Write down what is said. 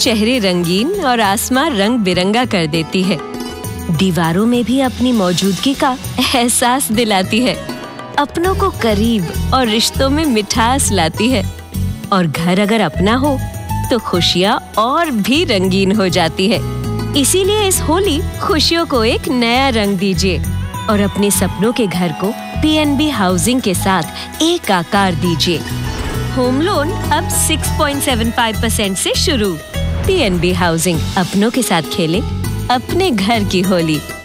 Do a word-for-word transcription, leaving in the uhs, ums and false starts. चेहरे रंगीन और आसमां रंग बिरंगा कर देती है। दीवारों में भी अपनी मौजूदगी का एहसास दिलाती है, अपनों को करीब और रिश्तों में मिठास लाती है। और घर अगर अपना हो तो खुशियाँ और भी रंगीन हो जाती है। इसीलिए इस होली खुशियों को एक नया रंग दीजिए और अपने सपनों के घर को पीएनबी हाउसिंग के साथ एक आकार दीजिए। होम लोन अब छह पॉइंट सात पाँच परसेंट से शुरू। पीएनबी हाउसिंग, अपनों के साथ खेलें अपने घर की होली।